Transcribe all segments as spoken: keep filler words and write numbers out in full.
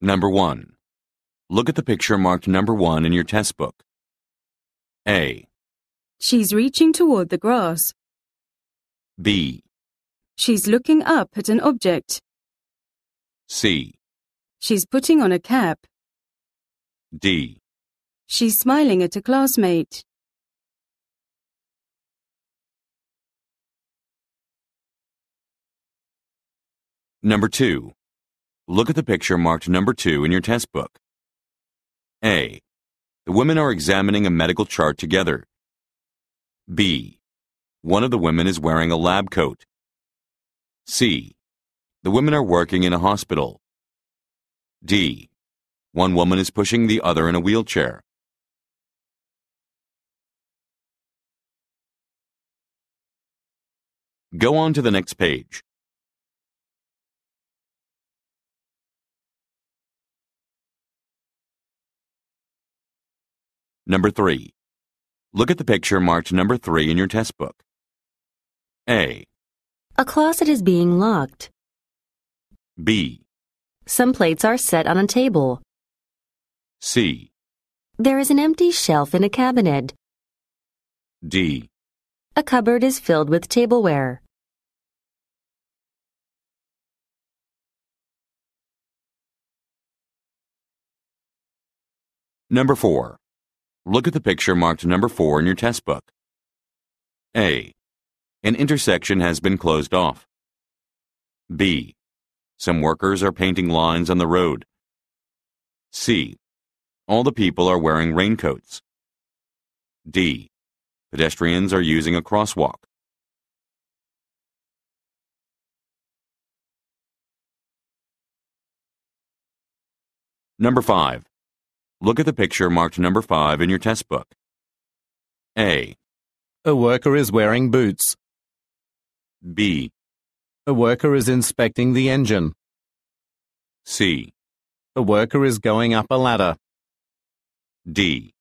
Number one. Look at the picture marked number one in your test book. A. She's reaching toward the grass. B. She's looking up at an object. C. She's putting on a cap. D. She's smiling at a classmate. Number two. Look at the picture marked number two in your test book. A. The women are examining a medical chart together. B. One of the women is wearing a lab coat. C. The women are working in a hospital. D. One woman is pushing the other in a wheelchair. Go on to the next page. Number three. Look at the picture marked number three in your test book. A. A closet is being locked. B. Some plates are set on a table. C. There is an empty shelf in a cabinet. D. A cupboard is filled with tableware. Number four. Look at the picture marked number four in your test book. A. An intersection has been closed off. B. Some workers are painting lines on the road. C. All the people are wearing raincoats. D. Pedestrians are using a crosswalk. Number five. Look at the picture marked number five in your test book. A. A worker is wearing boots. B. A worker is inspecting the engine. C. A worker is going up a ladder. D.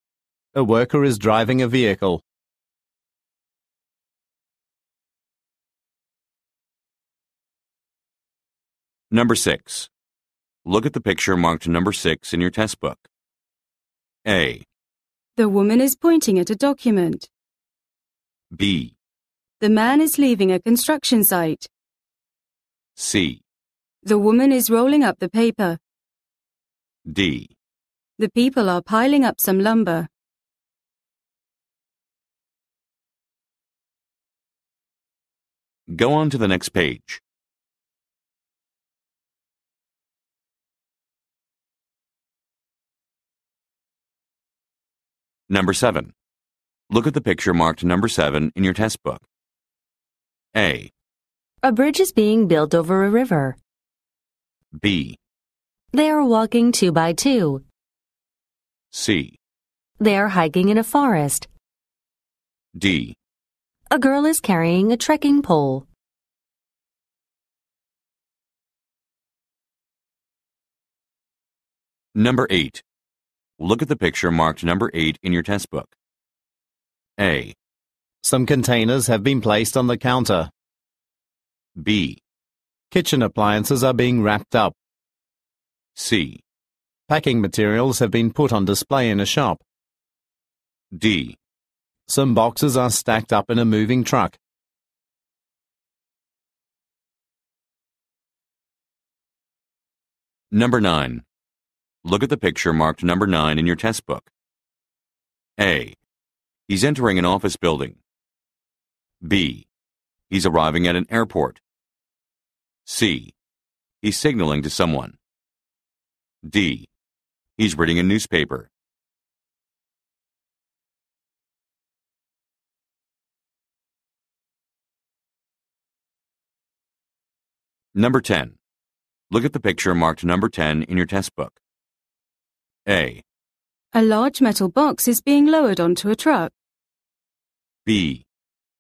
A worker is driving a vehicle. Number six. Look at the picture marked number six in your test book. A. The woman is pointing at a document. B. The man is leaving a construction site. C. The woman is rolling up the paper. D. The people are piling up some lumber. Go on to the next page. Number seven. Look at the picture marked number seven in your test book. A. A bridge is being built over a river. B. They are walking two by two. C. They are hiking in a forest. D. A girl is carrying a trekking pole. Number eight. Look at the picture marked number eight in your test book. A. Some containers have been placed on the counter. B. Kitchen appliances are being wrapped up. C. Packing materials have been put on display in a shop. D. Some boxes are stacked up in a moving truck. Number nine. Look at the picture marked number nine in your test book. A. He's entering an office building. B. He's arriving at an airport. C. He's signaling to someone. D. He's reading a newspaper. Number ten. Look at the picture marked number ten in your test book. A. A large metal box is being lowered onto a truck. B.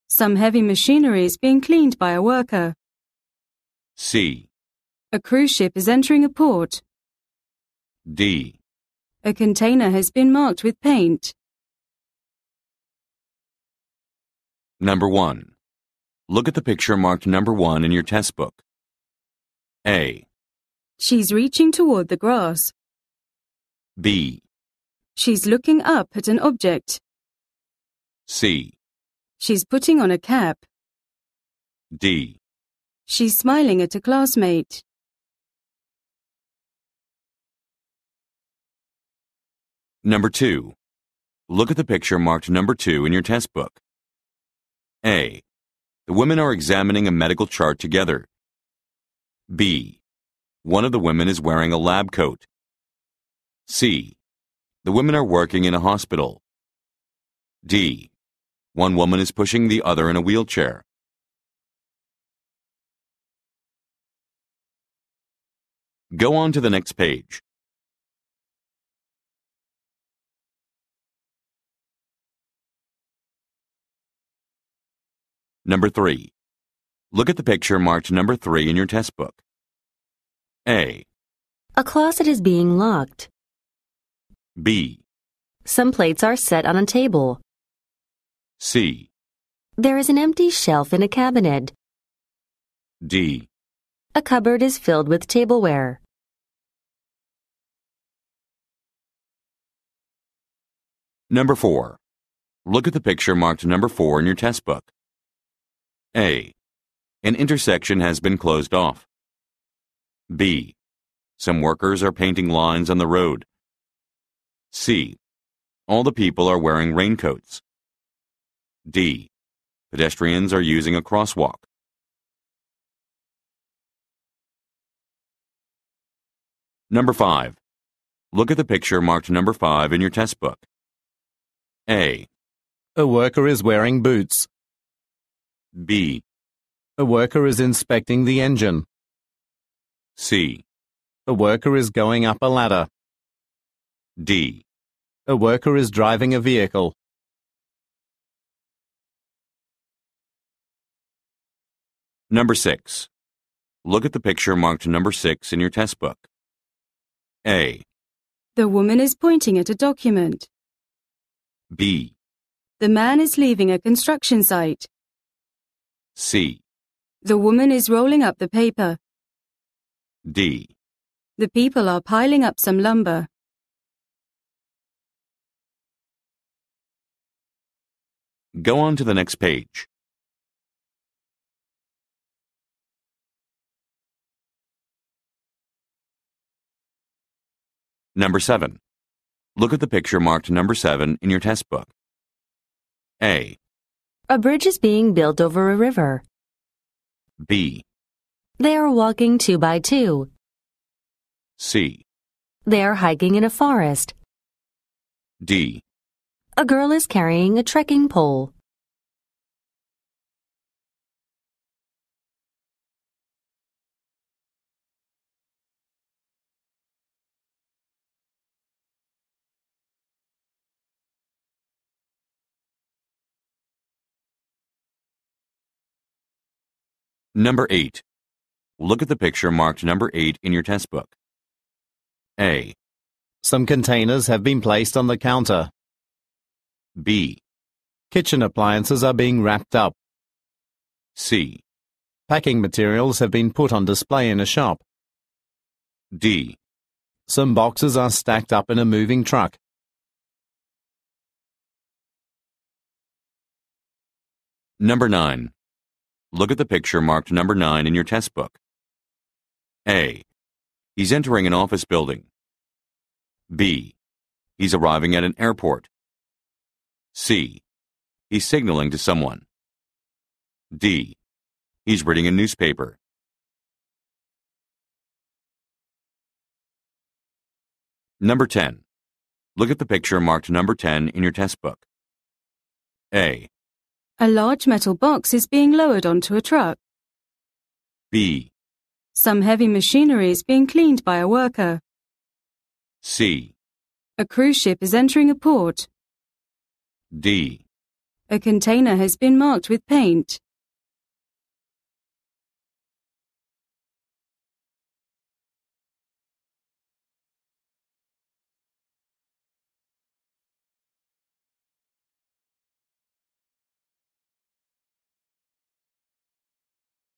Some heavy machinery is being cleaned by a worker. C. A cruise ship is entering a port. D. A container has been marked with paint. Number one. Look at the picture marked number one in your test book. A. She's reaching toward the grass. B. She's looking up at an object. C. She's putting on a cap. D. She's smiling at a classmate. Number two. Look at the picture marked number two in your test book. A. The women are examining a medical chart together. B. One of the women is wearing a lab coat. C. The women are working in a hospital. D. One woman is pushing the other in a wheelchair. Go on to the next page. Number three. Look at the picture marked number three in your test book. A. A closet is being locked. B. Some plates are set on a table. C. There is an empty shelf in a cabinet. D. A cupboard is filled with tableware. Number four. Look at the picture marked number four in your test book. A. An intersection has been closed off. B. Some workers are painting lines on the road. C. All the people are wearing raincoats. D. Pedestrians are using a crosswalk. Number five. Look at the picture marked number five in your test book. A. A worker is wearing boots. B. A worker is inspecting the engine. C. A worker is going up a ladder. D. A worker is driving a vehicle. Number six. Look at the picture marked number six in your test book. A. The woman is pointing at a document. B. The man is leaving a construction site. C. The woman is rolling up the paper. D. The people are piling up some lumber. Go on to the next page. Number seven. Look at the picture marked number seven in your test book. A. A bridge is being built over a river. B. They are walking two by two. C. They are hiking in a forest. D. A girl is carrying a trekking pole. Number eight. Look at the picture marked number eight in your test book. A. Some containers have been placed on the counter. B. Kitchen appliances are being wrapped up. C. Packing materials have been put on display in a shop. D. Some boxes are stacked up in a moving truck. Number nine. Look at the picture marked number nine in your test book. A. He's entering an office building. B. He's arriving at an airport. C. He's signaling to someone. D. He's reading a newspaper. Number ten. Look at the picture marked number ten in your test book. A. A large metal box is being lowered onto a truck. B. Some heavy machinery is being cleaned by a worker. C. A cruise ship is entering a port. D. A container has been marked with paint.